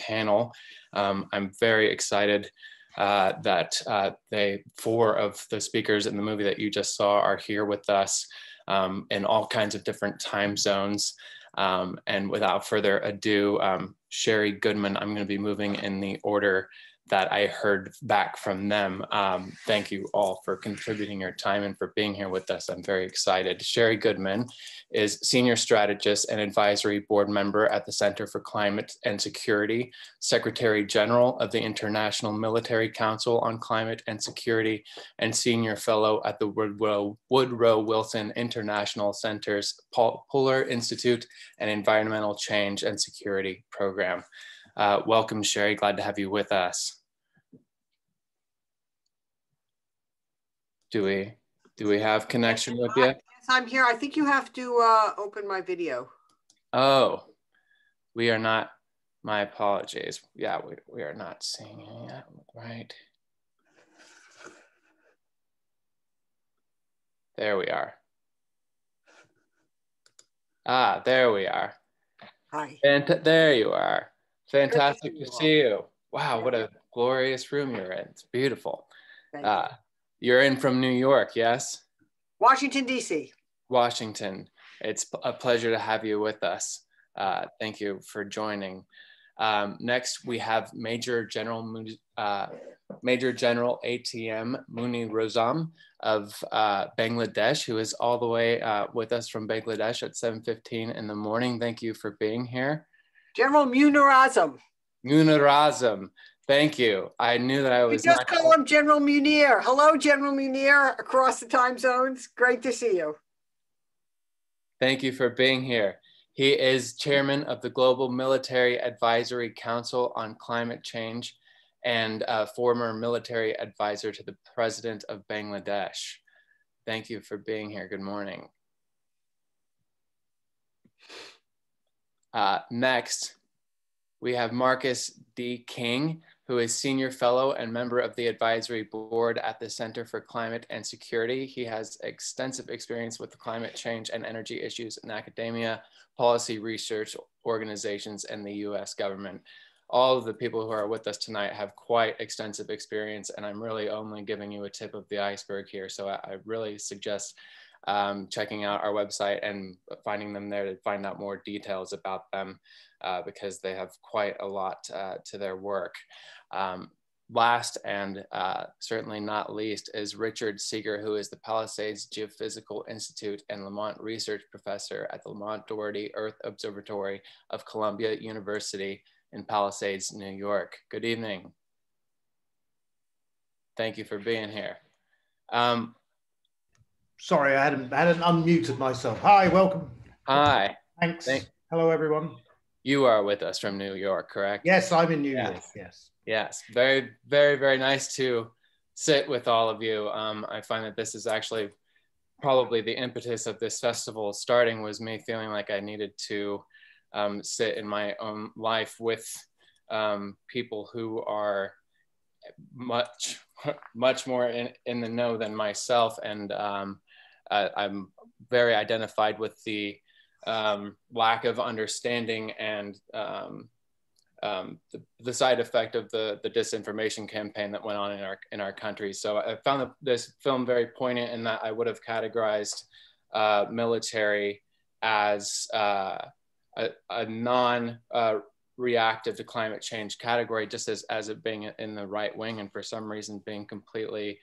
panel. I'm very excited that four of the speakers in the movie that you just saw are here with us in all kinds of different time zones. And without further ado, Sherri Goodman, I'm going to be moving in the order that I heard back from them. Thank you all for contributing your time and for being here with us. I'm very excited. Sherri Goodman is Senior Strategist and Advisory Board Member at the Center for Climate and Security, Secretary General of the International Military Council on Climate and Security, and Senior Fellow at the Woodrow Wilson International Center's Polar Institute and Environmental Change and Security Program. Welcome, Sherri, glad to have you with us. Do we have connection with you? Yes, I'm here. I think you have to open my video. Oh, we are not. My apologies. Yeah, we are not seeing it, right? There we are. Ah, there we are. Hi. And there you are. Fantastic to see you. Wow, what a glorious room you're in. It's beautiful. Thank you. You're in from New York, yes? Washington, D.C. Washington. It's a pleasure to have you with us. Thank you for joining. Next, we have Major General ATM Muniruzzaman of Bangladesh, who is all the way with us from Bangladesh at 7:15 in the morning. Thank you for being here. General Muniruzzaman. Muniruzzaman. Thank you. I knew that I was. You just call him General Munir. Hello, General Munir, across the time zones. Great to see you. Thank you for being here. He is chairman of the Global Military Advisory Council on Climate Change and a former military advisor to the President of Bangladesh. Thank you for being here. Good morning. Next, we have Marcus D. King, who is Senior Fellow and member of the Advisory Board at the Center for Climate and Security. He has extensive experience with the climate change and energy issues in academia, policy research organizations, and the US government. All of the people who are with us tonight have quite extensive experience, and I'm really only giving you a tip of the iceberg here. So I really suggest checking out our website and finding them there to find out more details about them, because they have quite a lot to their work. Last and certainly not least is Richard Seeger, who is the Palisades Geophysical Institute and Lamont Research Professor at the Lamont-Doherty Earth Observatory of Columbia University in Palisades, New York. Good evening. Thank you for being here. Sorry, I hadn't unmuted myself. Hi, welcome. Hi. Thanks. Hello, everyone. You are with us from New York, correct? Yes, I'm in New York, yes. Yes, very, very, very nice to sit with all of you. I find that this is actually probably the impetus of this festival starting was me feeling like I needed to sit in my own life with people who are much more in the know than myself. And I'm very identified with the lack of understanding and the side effect of the disinformation campaign that went on in our country. So I found this film very poignant in that I would have categorized military as a non-reactive to climate change category, just as it being in the right wing, and for some reason being completely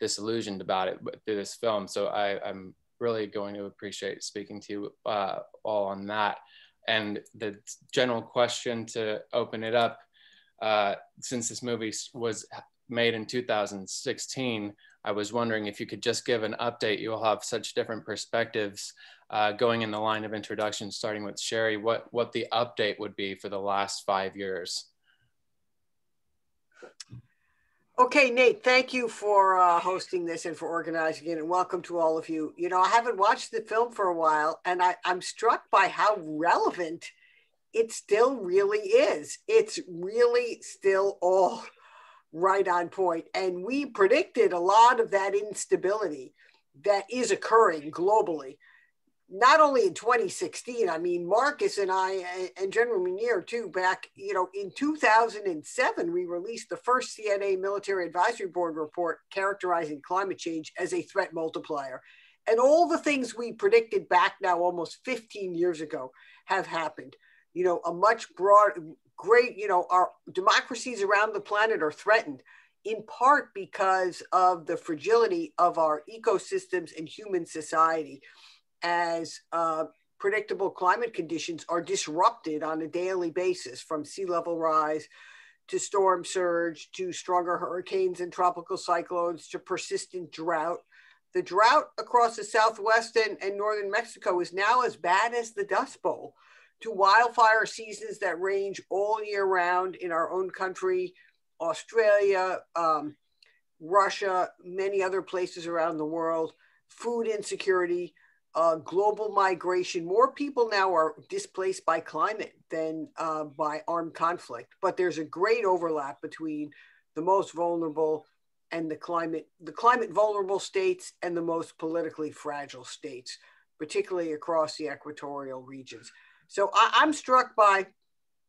disillusioned about it through this film. So I'm really going to appreciate speaking to you all on that. And the general question to open it up, since this movie was made in 2016, I was wondering if you could just give an update. You'll have such different perspectives going in the line of introduction, starting with Sherri, what the update would be for the last 5 years. Okay, Nate, thank you for hosting this and for organizing it, and welcome to all of you. You know, I haven't watched the film for a while, and I'm struck by how relevant it still really is. It's really still all right on point. And we predicted a lot of that instability that is occurring globally not only in 2016, I mean, Marcus and I and General Munir too, back, you know, in 2007, we released the first CNA Military Advisory Board report characterizing climate change as a threat multiplier. And all the things we predicted back now almost 15 years ago have happened. You know, a much broader, great, you know, our democracies around the planet are threatened in part because of the fragility of our ecosystems and human society as predictable climate conditions are disrupted on a daily basis, from sea level rise to storm surge, to stronger hurricanes and tropical cyclones, to persistent drought. The drought across the Southwest and Northern Mexico is now as bad as the Dust Bowl, to wildfire seasons that range all year round in our own country, Australia, Russia, many other places around the world, food insecurity, global migration. More people now are displaced by climate than by armed conflict, but there's a great overlap between the most vulnerable and the climate vulnerable states and the most politically fragile states, particularly across the equatorial regions. So I'm struck by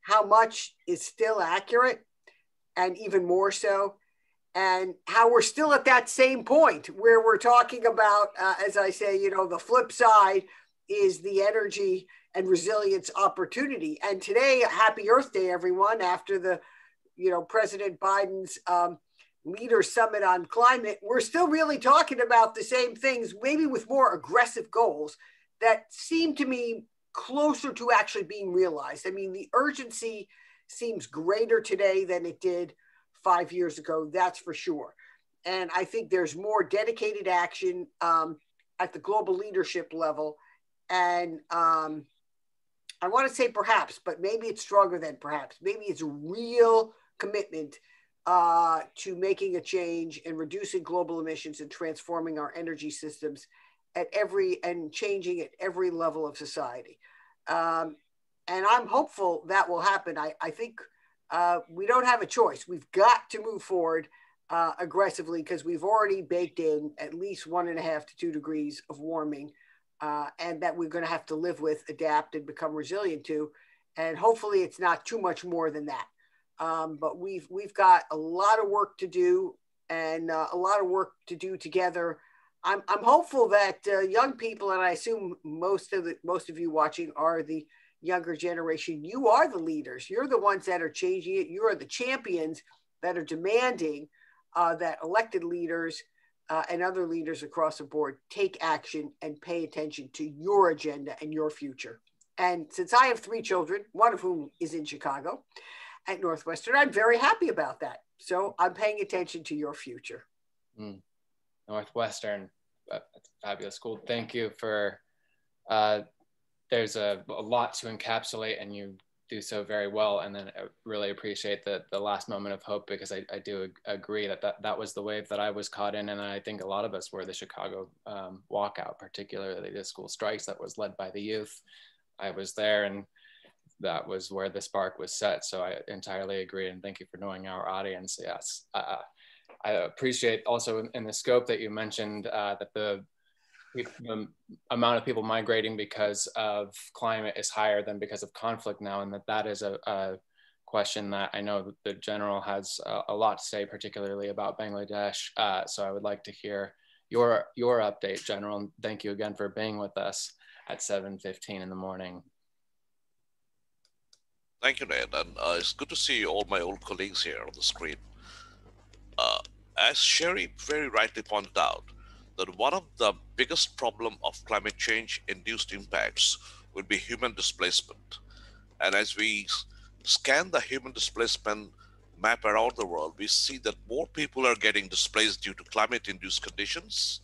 how much is still accurate, and even more so, and how we're still at that same point where we're talking about, as I say, you know, the flip side is the energy and resilience opportunity. And today, happy Earth Day, everyone, after the, you know, President Biden's leader summit on climate, we're still really talking about the same things, maybe with more aggressive goals that seem to me closer to actually being realized. I mean, the urgency seems greater today than it did 5 years ago, that's for sure. And I think there's more dedicated action at the global leadership level. And I want to say perhaps, but maybe it's stronger than perhaps. Maybe it's a real commitment to making a change and reducing global emissions and transforming our energy systems at every, and changing at every level of society. And I'm hopeful that will happen. I think we don't have a choice. We've got to move forward aggressively because we've already baked in at least 1.5 to 2 degrees of warming and that we're going to have to live with, adapt, and become resilient to. And hopefully it's not too much more than that. But we've got a lot of work to do and a lot of work to do together. I'm hopeful that young people, and I assume most of you watching are the younger generation, you are the leaders. You're the ones that are changing it. You are the champions that are demanding that elected leaders and other leaders across the board take action and pay attention to your agenda and your future. And since I have 3 children, one of whom is in Chicago at Northwestern, I'm very happy about that. So I'm paying attention to your future. Northwestern, that's a fabulous school. Thank you for there's a lot to encapsulate, and you do so very well. And then I really appreciate the last moment of hope, because I do agree that was the wave that I was caught in. And I think a lot of us were the Chicago walkout, particularly the school strikes that was led by the youth. I was there, and that was where the spark was set. So I entirely agree. And thank you for knowing our audience. Yes. I appreciate also in the scope that you mentioned that the amount of people migrating because of climate is higher than because of conflict now, and that is a question that I know the general has a lot to say, particularly about Bangladesh. So I would like to hear your update, General, and thank you again for being with us at 7:15 in the morning. Thank you, Ned, and it's good to see all my old colleagues here on the screen. As Sherri very rightly pointed out, that one of the biggest problem of climate change induced impacts would be human displacement. And as we scan the human displacement map around the world, we see that more people are getting displaced due to climate induced conditions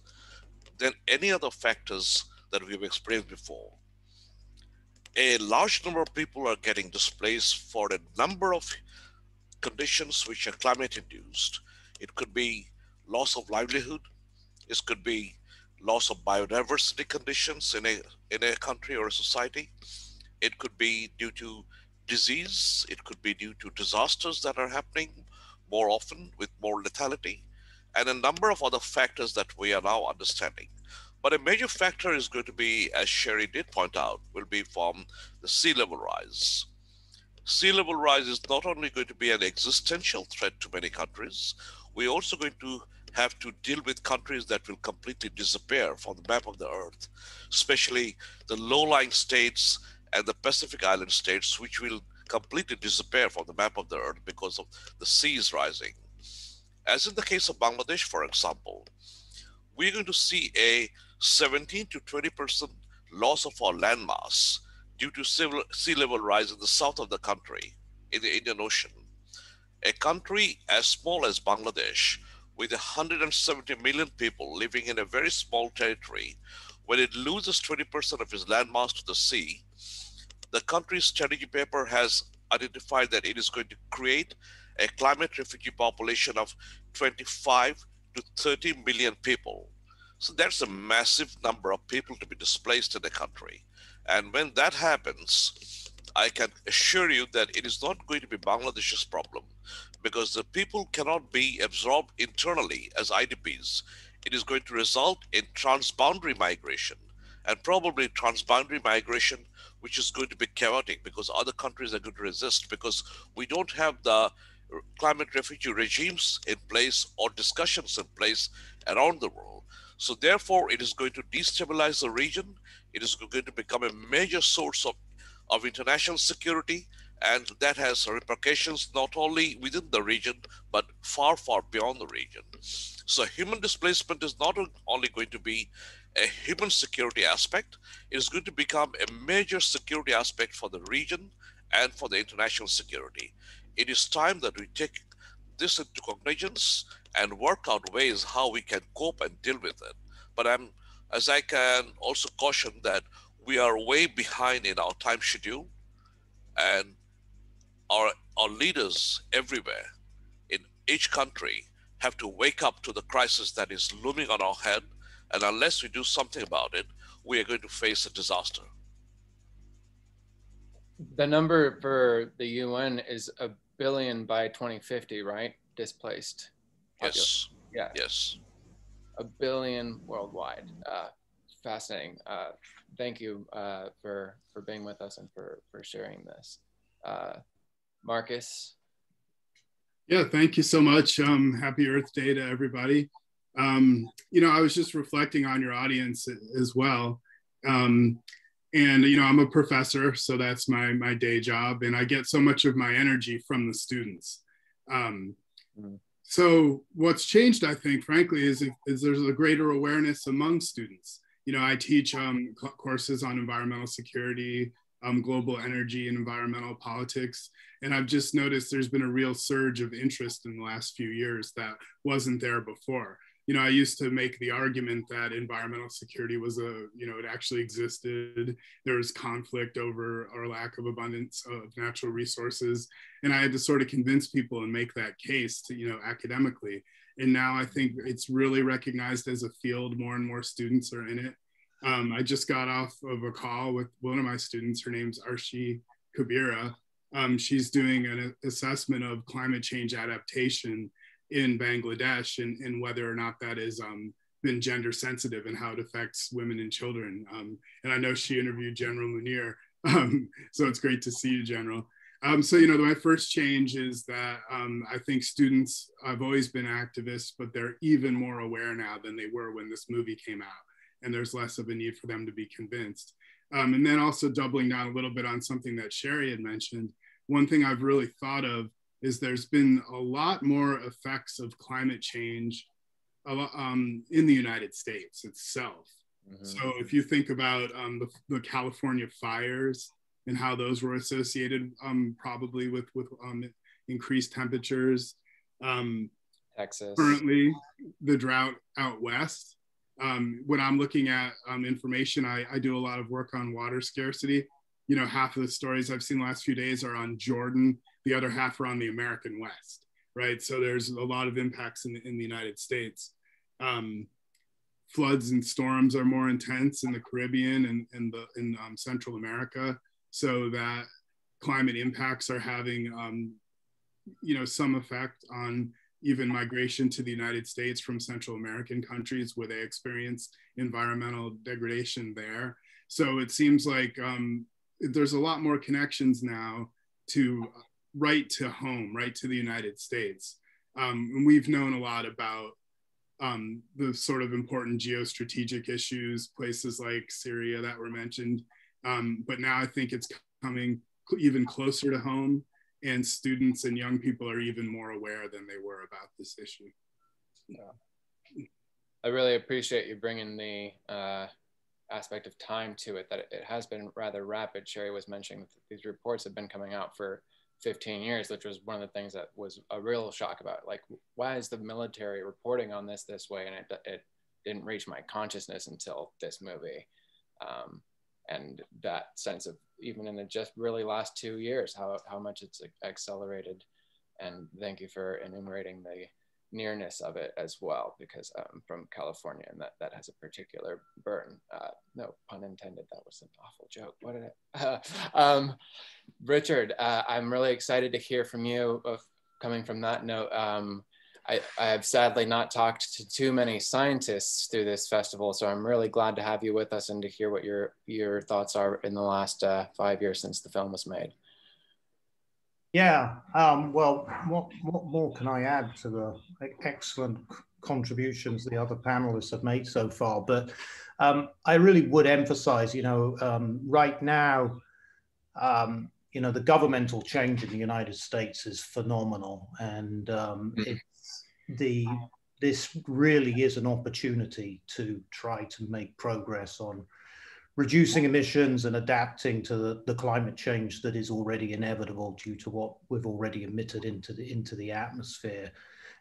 than any other factors that we've experienced before. A large number of people are getting displaced for a number of conditions which are climate induced. It could be loss of livelihood, this could be loss of biodiversity conditions in a country or a society. It could be due to disease. It could be due to disasters that are happening more often with more lethality, and a number of other factors that we are now understanding. But a major factor is going to be, as Sherri did point out, will be from the sea level rise. Sea level rise is not only going to be an existential threat to many countries, we're also going to have to deal with countries that will completely disappear from the map of the earth, especially the low-lying states and the Pacific Island states, which will completely disappear from the map of the earth because of the seas rising. As in the case of Bangladesh, for example, we're going to see a 17 to 20% loss of our landmass due to sea level rise in the south of the country, in the Indian Ocean. A country as small as Bangladesh, with 170 million people living in a very small territory, when it loses 20% of its landmass to the sea, the country's strategy paper has identified that it is going to create a climate refugee population of 25 to 30 million people. So that's a massive number of people to be displaced in the country. And when that happens, I can assure you that it is not going to be Bangladesh's problem, because the people cannot be absorbed internally as IDPs. It is going to result in transboundary migration, and probably transboundary migration which is going to be chaotic because other countries are going to resist, because we don't have the climate refugee regimes in place or discussions in place around the world. So therefore, it is going to destabilize the region. It is going to become a major source of international security, and that has repercussions not only within the region, but far, far beyond the region. So human displacement is not only going to be a human security aspect, it is going to become a major security aspect for the region and for the international security. It is time that we take this into cognizance and work out ways how we can cope and deal with it. But I can also caution that we are way behind in our time schedule, and our leaders everywhere in each country have to wake up to the crisis that is looming on our head. And unless we do something about it, we are going to face a disaster. The number for the UN is 1 billion by 2050, right? Displaced. Yes. Yeah. Yes. 1 billion worldwide. Fascinating. Thank you for being with us and for sharing this. Marcus. Yeah, thank you so much. Happy Earth Day to everybody. You know, I was just reflecting on your audience as well. And, you know, I'm a professor, so that's my day job. And I get so much of my energy from the students. So what's changed, I think, frankly, is there's a greater awareness among students. You know, I teach courses on environmental security, global energy and environmental politics. And I've just noticed there's been a real surge of interest in the last few years that wasn't there before. You know, I used to make the argument that environmental security was it actually existed. There was conflict over our lack of abundance of natural resources. And I had to sort of convince people and make that case to, you know, academically. And now I think it's really recognized as a field. More and more students are in it. I just got off of a call with one of my students. Her name's Arshi Kabira. She's doing an assessment of climate change adaptation in Bangladesh and whether or not that has been gender sensitive and how it affects women and children. And I know she interviewed General Munir, so it's great to see you, General. So, you know, my first change is that I think students, I've always been activists, but they're even more aware now than they were when this movie came out, and there's less of a need for them to be convinced. And then also doubling down a little bit on something that Sherri had mentioned, one thing I've really thought of is there's been a lot more effects of climate change in the United States itself. So if you think about the California fires and how those were associated probably with increased temperatures. Texas. Currently, the drought out west. When I'm looking at information, I do a lot of work on water scarcity. You know, half of the stories I've seen the last few days are on Jordan. The other half are on the American West, right? So there's a lot of impacts in the United States. Floods and storms are more intense in the Caribbean and in Central America. So that climate impacts are having, you know, some effect on even migration to the United States from Central American countries where they experience environmental degradation there. So it seems like there's a lot more connections now to right to home, right to the United States. And we've known a lot about the sort of important geostrategic issues, places like Syria that were mentioned. But now I think it's coming even closer to home, and students and young people are even more aware than they were about this issue. Yeah. I really appreciate you bringing the aspect of time to it, that it has been rather rapid. Sherri was mentioning that these reports have been coming out for 15 years, which was one of the things that was a real shock about, like, why is the military reporting on this way? And it didn't reach my consciousness until this movie. And that sense of, even in the just really last 2 years, how much it's accelerated. And thank you for enumerating the nearness of it as well, because I'm from California and that has a particular burden. No pun intended, that was an awful joke. What did I, Richard, I'm really excited to hear from you, coming from that note. I have sadly not talked to too many scientists through this festival, so I'm really glad to have you with us and to hear what your thoughts are in the last 5 years since the film was made. Yeah, well, what more can I add to the excellent contributions the other panelists have made so far? But I really would emphasize, you know, right now, you know, the governmental change in the United States is phenomenal, and this really is an opportunity to try to make progress on reducing emissions and adapting to the climate change that is already inevitable due to what we've already emitted into the atmosphere.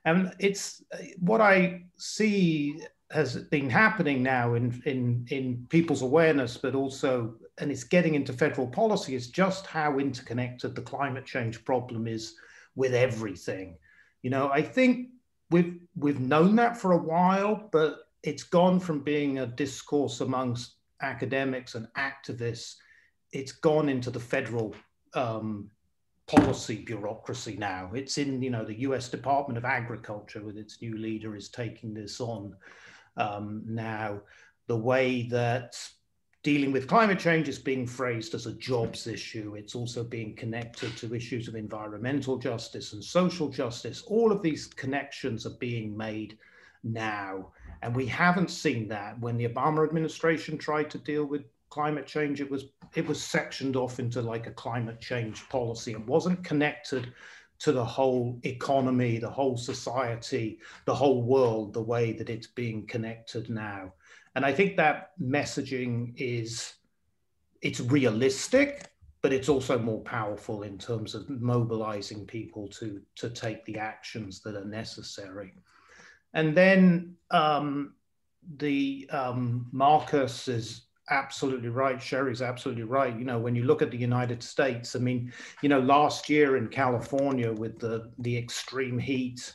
And it's what I see has been happening now in people's awareness, but also, and it's getting into federal policy, is just how interconnected the climate change problem is with everything. You know, I think we've known that for a while, but it's gone from being a discourse amongst academics and activists, it's gone into the federal policy bureaucracy now. It's in, you know, the US Department of Agriculture with its new leader is taking this on now. The way that dealing with climate change is being phrased as a jobs issue. It's also being connected to issues of environmental justice and social justice. All of these connections are being made now. And we haven't seen that. When the Obama administration tried to deal with climate change, it was sectioned off into like a climate change policy. It wasn't connected to the whole economy, the whole society, the whole world, the way that it's being connected now. And I think that messaging it's realistic, but it's also more powerful in terms of mobilizing people to take the actions that are necessary. And then Marcus is absolutely right. Sherri's absolutely right. You know, when you look at the United States, I mean, you know, last year in California with the extreme heat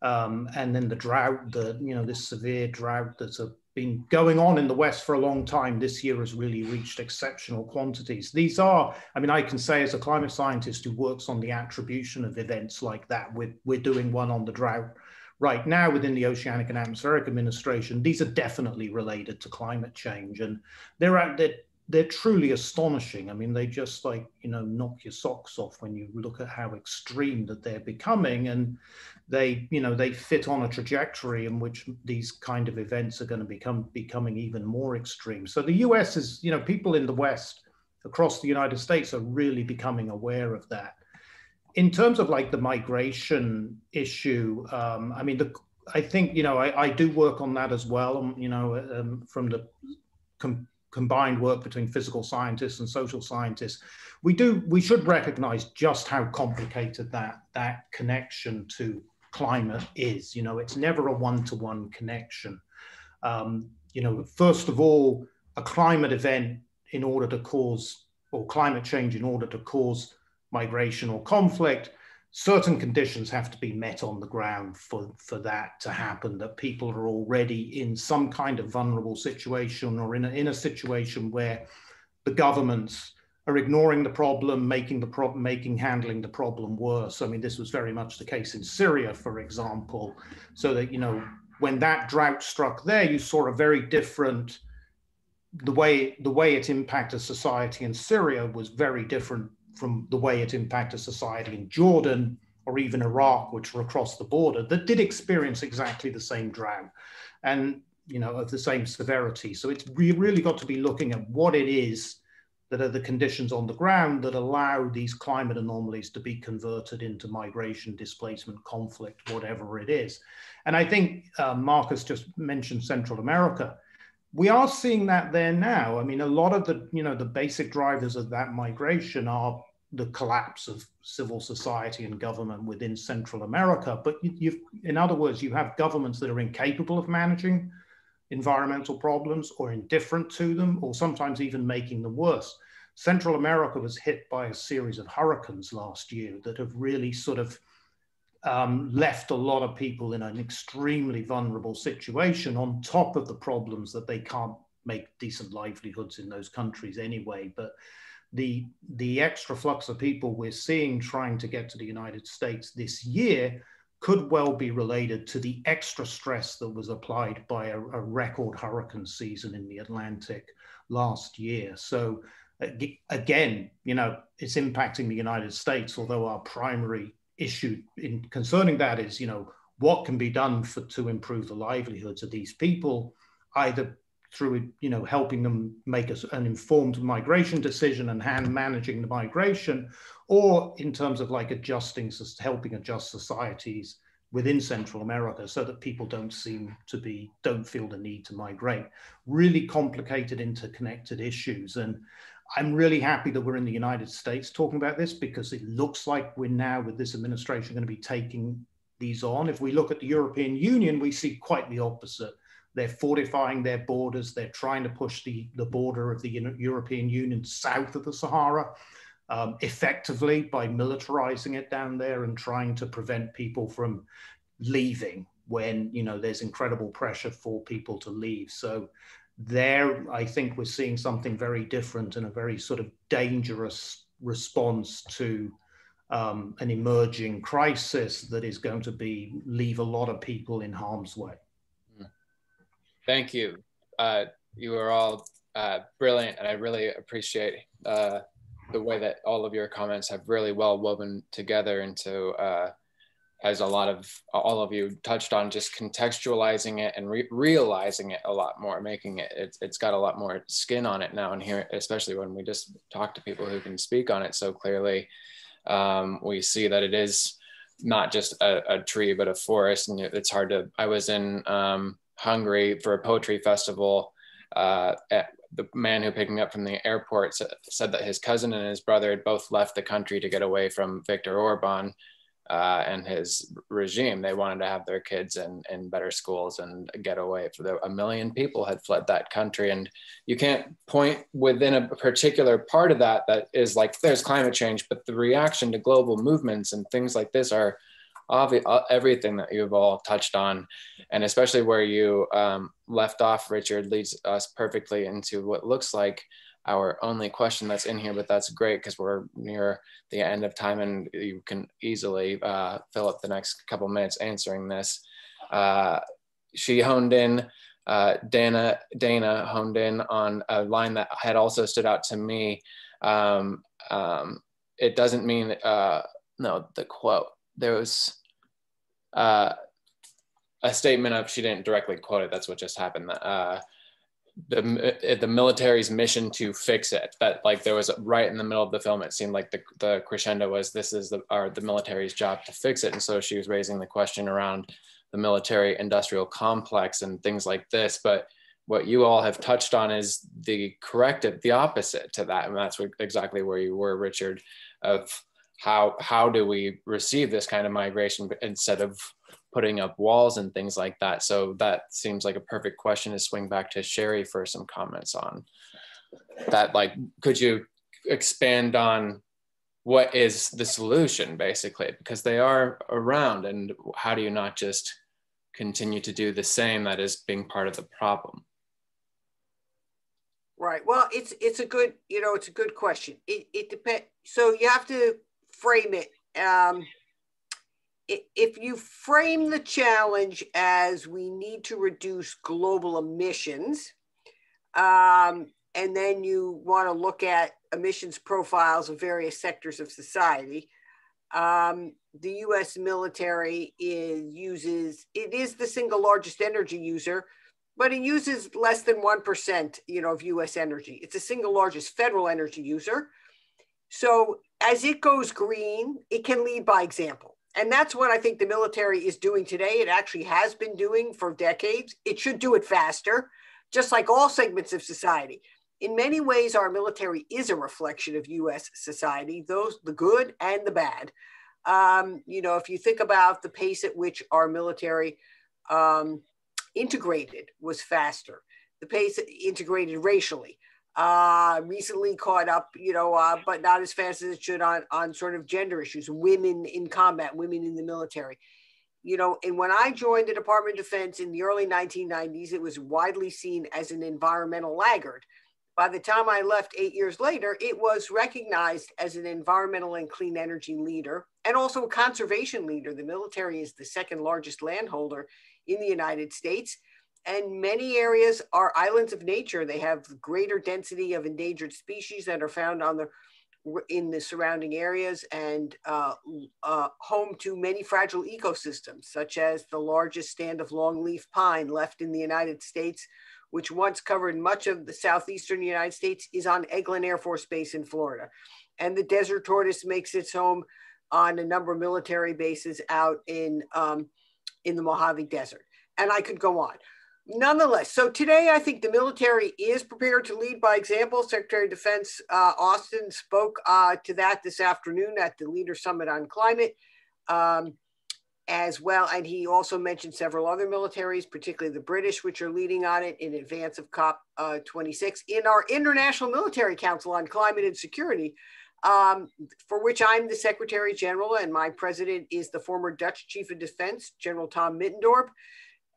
and then the drought, you know, this severe drought that's been going on in the West for a long time, this year has really reached exceptional quantities. These are, I mean, I can say as a climate scientist who works on the attribution of events like that, we're doing one on the drought right now within the Oceanic and Atmospheric Administration. These are definitely related to climate change, and they're truly astonishing. I mean, they just, like, you know, knock your socks off when you look at how extreme that they're becoming, and they, you know, they fit on a trajectory in which these kind of events are going to becoming even more extreme. So the US is, you know, people in the West across the United States are really becoming aware of that. In terms of like the migration issue, I mean, I think, you know, I do work on that as well, you know, from the combined work between physical scientists and social scientists. We should recognize just how complicated that connection to climate is. You know, it's never a one-to-one connection. You know, first of all, a climate event in order to cause, or climate change in order to cause migration or conflict, certain conditions have to be met on the ground for that to happen, that people are already in some kind of vulnerable situation or in a situation where the governments are ignoring the problem, handling the problem worse. I mean, this was very much the case in Syria, for example, so that, you know, when that drought struck there, you saw a very different, the way it impacted society in Syria was very different from the way it impacted society in Jordan or even Iraq, which were across the border, that did experience exactly the same drought and, you know, of the same severity. So it's, we really got to be looking at what it is that are the conditions on the ground that allow these climate anomalies to be converted into migration, displacement, conflict, whatever it is. And I think Marcus just mentioned Central America. We are seeing that there now. I mean, a lot of the, you know, the basic drivers of that migration are the collapse of civil society and government within Central America. But you've, in other words, you have governments that are incapable of managing environmental problems or indifferent to them, or sometimes even making them worse. Central America was hit by a series of hurricanes last year that have really sort of left a lot of people in an extremely vulnerable situation on top of the problems that they can't make decent livelihoods in those countries anyway. But the extra flux of people we're seeing trying to get to the United States this year could well be related to the extra stress that was applied by a record hurricane season in the Atlantic last year. So again, you know, it's impacting the United States, although our primary issue in concerning that is, you know, what can be done to improve the livelihoods of these people, either through, you know, helping them make an informed migration decision and hand managing the migration, or in terms of like helping adjust societies within Central America so that people don't feel the need to migrate. Really complicated, interconnected issues. And I'm really happy that we're in the United States talking about this, because it looks like we're now with this administration going to be taking these on. If we look at the European Union, we see quite the opposite. They're fortifying their borders. They're trying to push the border of the European Union south of the Sahara, effectively by militarizing it down there and trying to prevent people from leaving when, you know, there's incredible pressure for people to leave. So there, I think we're seeing something very different and a very sort of dangerous response to an emerging crisis that is going to leave a lot of people in harm's way. Thank you. You are all brilliant, and I really appreciate the way that all of your comments have really well woven together into, as all of you touched on, just contextualizing it and realizing it a lot more, making it, it's got a lot more skin on it now and here, especially when we just talk to people who can speak on it so clearly. We see that it is not just a tree, but a forest, and it's hard to, I was in, Hungary for a poetry festival. The man who picked me up from the airport said that his cousin and his brother had both left the country to get away from Viktor Orban and his regime. They wanted to have their kids in better schools and get away. A million people had fled that country. And you can't point within a particular part of that that is like, there's climate change, but the reaction to global movements and things like this are everything that you've all touched on, and especially where you left off, Richard, leads us perfectly into what looks like our only question that's in here, but that's great because we're near the end of time and you can easily fill up the next couple minutes answering this. She honed in, Dana honed in on a line that had also stood out to me. It doesn't mean, no, the quote. There was a statement of, she didn't directly quote it, that's what just happened, the military's mission to fix it, that like there was right in the middle of the film, it seemed like the crescendo was, this is the military's job to fix it. And so she was raising the question around the military industrial complex and things like this. But what you all have touched on is the corrective, the opposite to that. And that's exactly where you were, Richard, of how do we receive this kind of migration instead of putting up walls and things like that? So that seems like a perfect question to swing back to Sherri for some comments on that. Like, could you expand on what is the solution basically? Because they are around, and how do you not just continue to do the same that is being part of the problem? Right. Well, it's a good, you know, it's a good question. It depends. So you have to frame it. If you frame the challenge as we need to reduce global emissions, and then you want to look at emissions profiles of various sectors of society, the U.S. military it is the single largest energy user, but it uses less than 1%, you know, of U.S. energy. It's the single largest federal energy user. So as it goes green, it can lead by example. And that's what I think the military is doing today. It actually has been doing for decades. It should do it faster, just like all segments of society. In many ways, our military is a reflection of U.S. society, those the good and the bad. You know, if you think about the pace at which our military integrated was faster, the pace integrated racially, recently caught up, you know, but not as fast as it should on sort of gender issues, women in combat, women in the military. You know, and when I joined the Department of Defense in the early 1990s, it was widely seen as an environmental laggard. By the time I left 8 years later, it was recognized as an environmental and clean energy leader and also a conservation leader. The military is the second largest landholder in the United States. And many areas are islands of nature. They have greater density of endangered species that are found in the surrounding areas and home to many fragile ecosystems, such as the largest stand of longleaf pine left in the United States, which once covered much of the southeastern United States, is on Eglin Air Force Base in Florida. And the desert tortoise makes its home on a number of military bases out in the Mojave Desert. And I could go on. Nonetheless, so today I think the military is prepared to lead by example. Secretary of Defense Austin spoke to that this afternoon at the Leader Summit on Climate as well. And he also mentioned several other militaries, particularly the British, which are leading on it in advance of COP26 in our International Military Council on Climate and Security, for which I'm the Secretary General, and my president is the former Dutch Chief of Defense, General Tom Middendorp.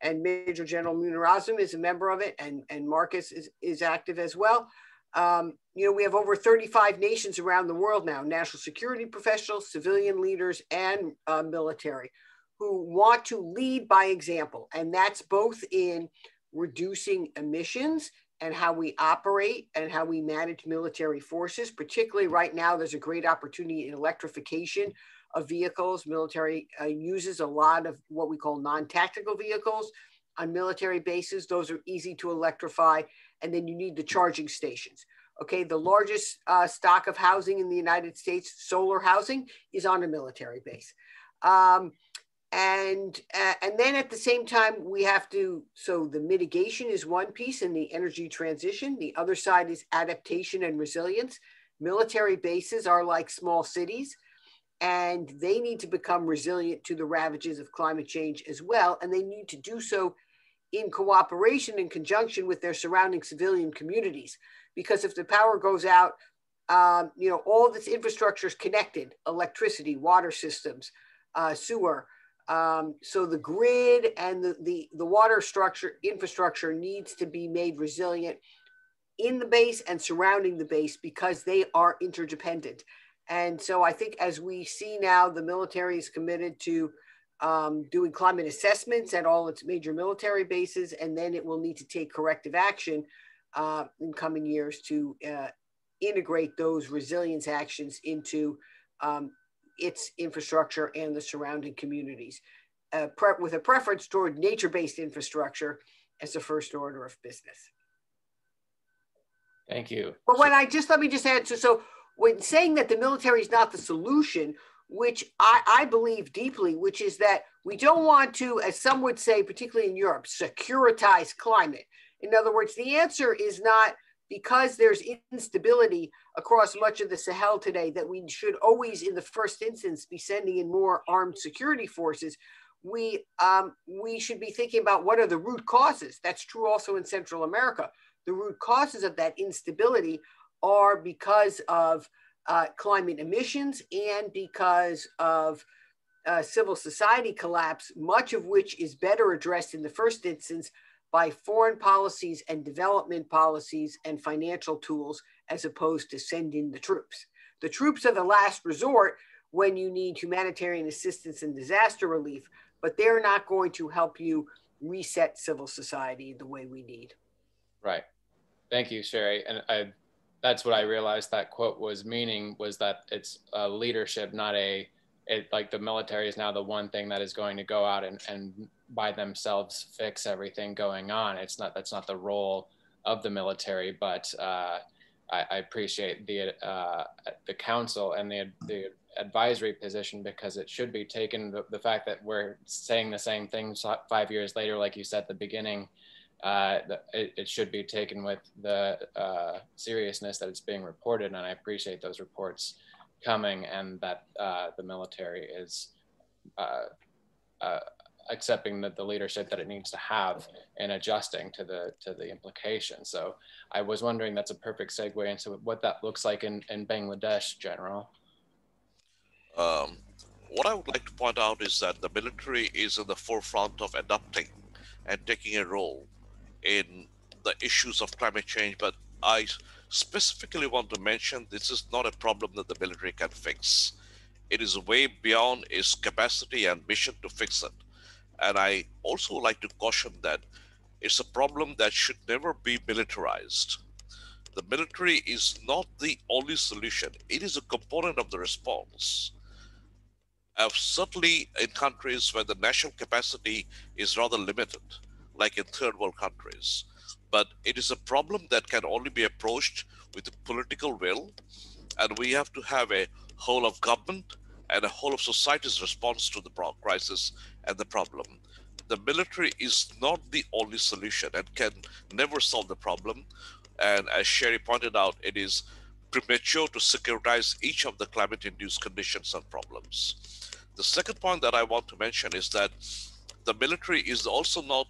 And Major General Muniruzzaman is a member of it, and Marcus is active as well. You know, we have over 35 nations around the world now, national security professionals, civilian leaders, and military, who want to lead by example. And that's both in reducing emissions and how we operate and how we manage military forces. Particularly right now, there's a great opportunity in electrification of vehicles. Military uses a lot of what we call non-tactical vehicles on military bases. Those are easy to electrify, and then you need the charging stations. Okay, the largest stock of housing in the United States, solar housing, is on a military base. And then at the same time, we have to, so the mitigation is one piece and the energy transition. The other side is adaptation and resilience. Military bases are like small cities, and they need to become resilient to the ravages of climate change as well. And they need to do so in cooperation and conjunction with their surrounding civilian communities. Because if the power goes out, you know, all this infrastructure is connected, electricity, water systems, sewer. So the grid and the water structure, infrastructure needs to be made resilient in the base and surrounding the base because they are interdependent. And so I think as we see now, the military is committed to doing climate assessments at all its major military bases, and then it will need to take corrective action in coming years to integrate those resilience actions into its infrastructure and the surrounding communities, with a preference toward nature-based infrastructure as a first order of business. Thank you. But when let me just add, so when saying that the military is not the solution, which I believe deeply, which is that we don't want to, as some would say, particularly in Europe, securitize climate. In other words, the answer is not because there's instability across much of the Sahel today that we should always, in the first instance, be sending in more armed security forces. We should be thinking about what are the root causes. That's true also in Central America. The root causes of that instability are because of climate emissions and because of civil society collapse, much of which is better addressed in the first instance by foreign policies and development policies and financial tools, as opposed to send in the troops. The troops are the last resort when you need humanitarian assistance and disaster relief, but they're not going to help you reset civil society the way we need. Right. Thank you, Sherri. And that's what I realized that quote was meaning, was that it's leadership, not a, like the military is now the one thing that is going to go out and by themselves fix everything going on. It's not, that's not the role of the military, but I appreciate the council and the advisory position, because it should be taken, the fact that we're saying the same thing 5 years later, like you said at the beginning, it should be taken with the seriousness that it's being reported. And I appreciate those reports coming, and that the military is accepting the leadership that it needs to have and adjusting to the implication. So I was wondering, that's a perfect segue into what that looks like in Bangladesh, General. What I would like to point out is that the military is in the forefront of adopting and taking a role in the issues of climate change, but I specifically want to mention this is not a problem that the military can fix. It is way beyond its capacity and mission to fix it. And I also like to caution that it's a problem that should never be militarized. The military is not the only solution. It is a component of the response. Certainly in countries where the national capacity is rather limited, like in third world countries. But it is a problem that can only be approached with political will. And we have to have a whole of government and a whole of society's response to the crisis and the problem. The military is not the only solution and can never solve the problem. And as Sherri pointed out, it is premature to securitize each of the climate-induced conditions and problems. The second point that I want to mention is that the military is also not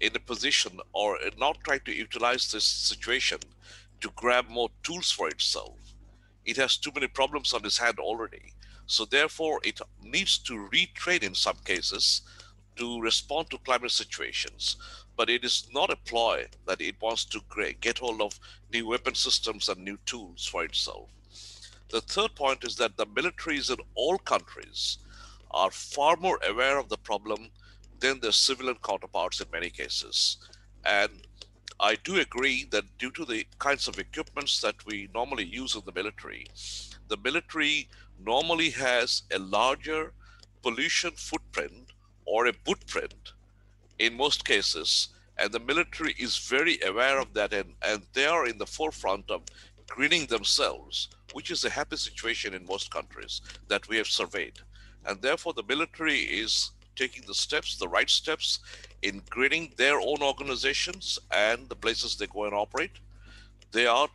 in a position or not trying to utilize this situation to grab more tools for itself. It has too many problems on its hand already. So therefore, it needs to retrain in some cases to respond to climate situations. But it is not a ploy that it wants to get hold of new weapon systems and new tools for itself. The third point is that the militaries in all countries are far more aware of the problem than their civilian counterparts in many cases. And I do agree that due to the kinds of equipments that we normally use in the military normally has a larger pollution footprint or a bootprint in most cases, and the military is very aware of that, and they are in the forefront of greening themselves, which is a happy situation in most countries that we have surveyed. And therefore the military is taking the steps, the right steps, in greening their own organizations and the places they go and operate. They are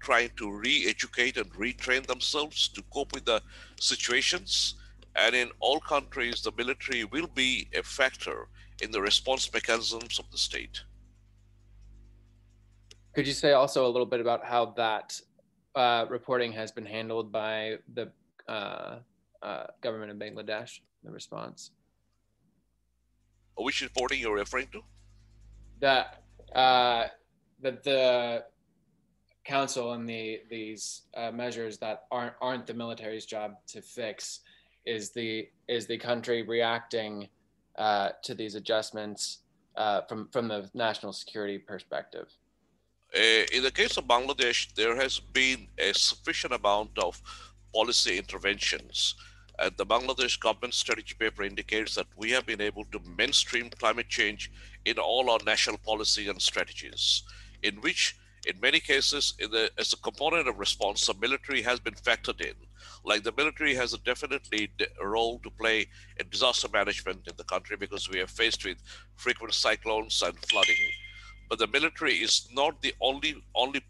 trying to re-educate and retrain themselves to cope with the situations. And in all countries, the military will be a factor in the response mechanisms of the state. Could you say also a little bit about how that reporting has been handled by the government of Bangladesh, the response? Which reporting you're referring to? That the council and these measures that aren't the military's job to fix, is the country reacting to these adjustments from the national security perspective? In the case of Bangladesh, there has been a sufficient amount of policy interventions. And the Bangladesh government strategy paper indicates that we have been able to mainstream climate change in all our national policy and strategies, in which, in many cases, as a component of response, the military has been factored in. Like the military has a definitely role to play in disaster management in the country, because we are faced with frequent cyclones and flooding. But the military is not the only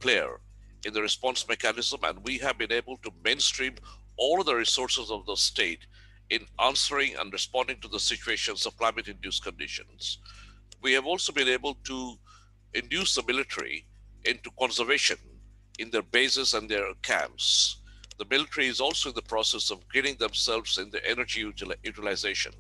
player in the response mechanism, and we have been able to mainstream all of the resources of the state in answering and responding to the situations of climate-induced conditions. We have also been able to induce the military into conservation in their bases and their camps. The military is also in the process of getting themselves in the energy utilization.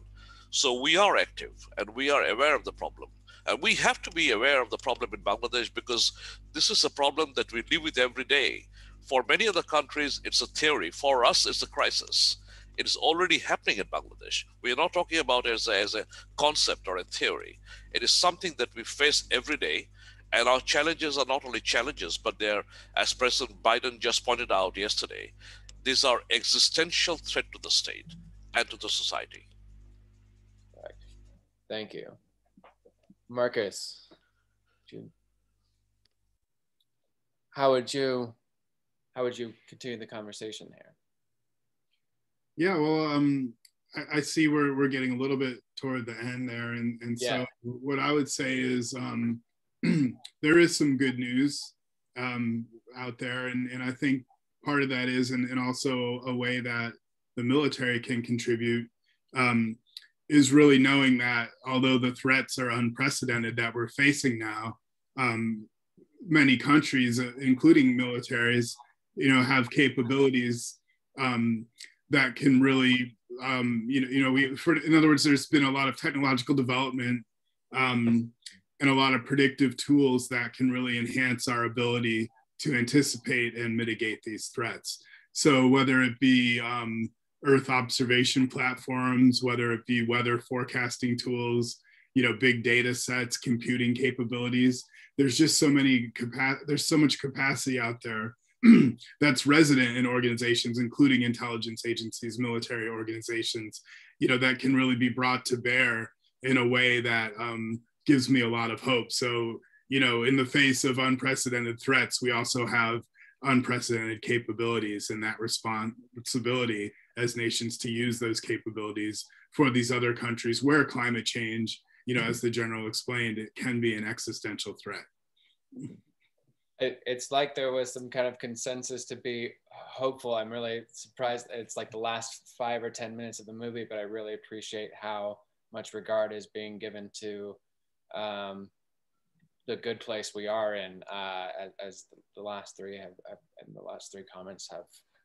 So we are active and we are aware of the problem. And we have to be aware of the problem in Bangladesh, because this is a problem that we live with every day. For many other countries, it's a theory. For us, it's a crisis. It is already happening in Bangladesh. We are not talking about it as a concept or a theory. It is something that we face every day. And our challenges are not only challenges, but they're, as President Biden just pointed out yesterday, these are existential threat to the state and to the society. Right. Thank you. Marcus, how would you continue the conversation here? Yeah, well, I see we're getting a little bit toward the end there. And yeah. So what I would say is there is some good news out there. And I think part of that is, and also a way that the military can contribute, is really knowing that although the threats are unprecedented that we're facing now, many countries, including militaries, have capabilities that can really, in other words, there's been a lot of technological development and a lot of predictive tools that can really enhance our ability to anticipate and mitigate these threats. So whether it be Earth observation platforms, whether it be weather forecasting tools, big data sets, computing capabilities, there's just so many there's so much capacity out there that's resident in organizations, including intelligence agencies, military organizations, that can really be brought to bear in a way that gives me a lot of hope. So, in the face of unprecedented threats, we also have unprecedented capabilities, and that responsibility as nations to use those capabilities for these other countries where climate change, as the General explained, it can be an existential threat. It's like there was some kind of consensus to be hopeful. I'm really surprised. It's like the last 5 or 10 minutes of the movie, but I really appreciate how much regard is being given to the good place we are in, as the last three comments have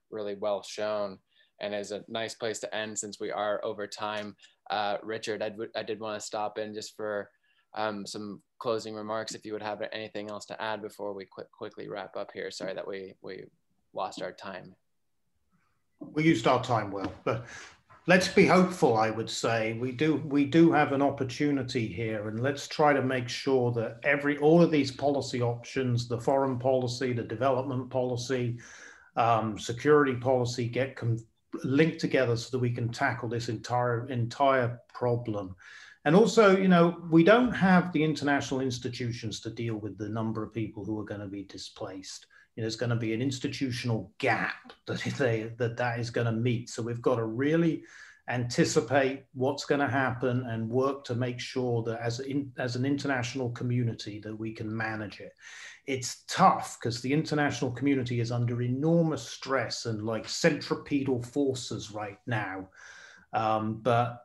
really well shown, and is a nice place to end since we are over time. Richard, I did want to stop in just for some closing remarks, if you would have anything else to add before we quickly wrap up here. Sorry that we lost our time. We used our time well, but let's be hopeful, I would say. We do have an opportunity here, and let's try to make sure that all of these policy options, the foreign policy, the development policy, security policy, get linked together so that we can tackle this entire problem. And also, we don't have the international institutions to deal with the number of people who are going to be displaced. There's going to be an institutional gap that is going to meet. So we've got to really anticipate what's going to happen and work to make sure that as an international community that we can manage it. It's tough because the international community is under enormous stress and like centripetal forces right now. But,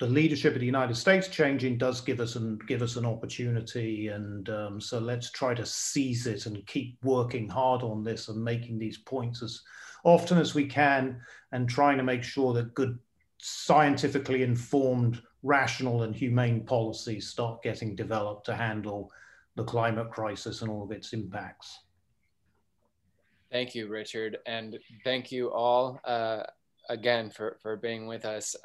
the leadership of the United States changing does give us an opportunity, and so let's try to seize it and keep working hard on this and making these points as often as we can, and trying to make sure that good, scientifically informed, rational and humane policies start getting developed to handle the climate crisis and all of its impacts. Thank you, Richard, and thank you all again for being with us.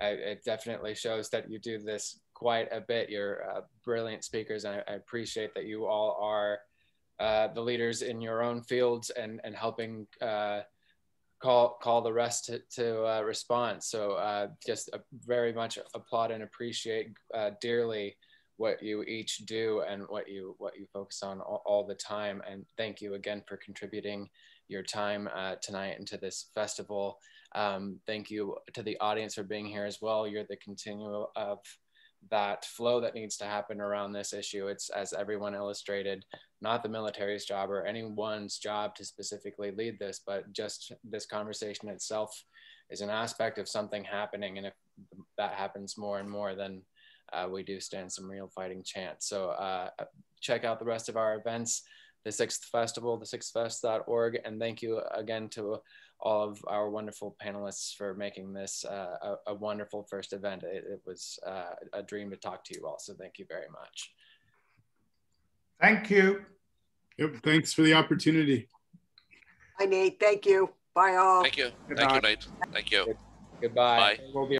It definitely shows that you do this quite a bit. You're brilliant speakers, and I appreciate that you all are the leaders in your own fields and helping call the rest to response. So just very much applaud and appreciate dearly what you each do and what you focus on all the time. And thank you again for contributing your time tonight into this festival. Thank you to the audience for being here as well. You're the continual of that flow that needs to happen around this issue. It's, as everyone illustrated, not the military's job or anyone's job to specifically lead this, but just this conversation itself is an aspect of something happening. And if that happens more and more, then we do stand some real fighting chance. So check out the rest of our events, the 6th Festival, the6thfest.org, and thank you again to all of our wonderful panelists for making this a wonderful first event. It was a dream to talk to you all, so thank you very much. Thank you. Yep, thanks for the opportunity. Hi, Nate, thank you. Bye all. Thank you. Goodbye. Thank you, Nate. Thank you. Goodbye. Bye. We'll be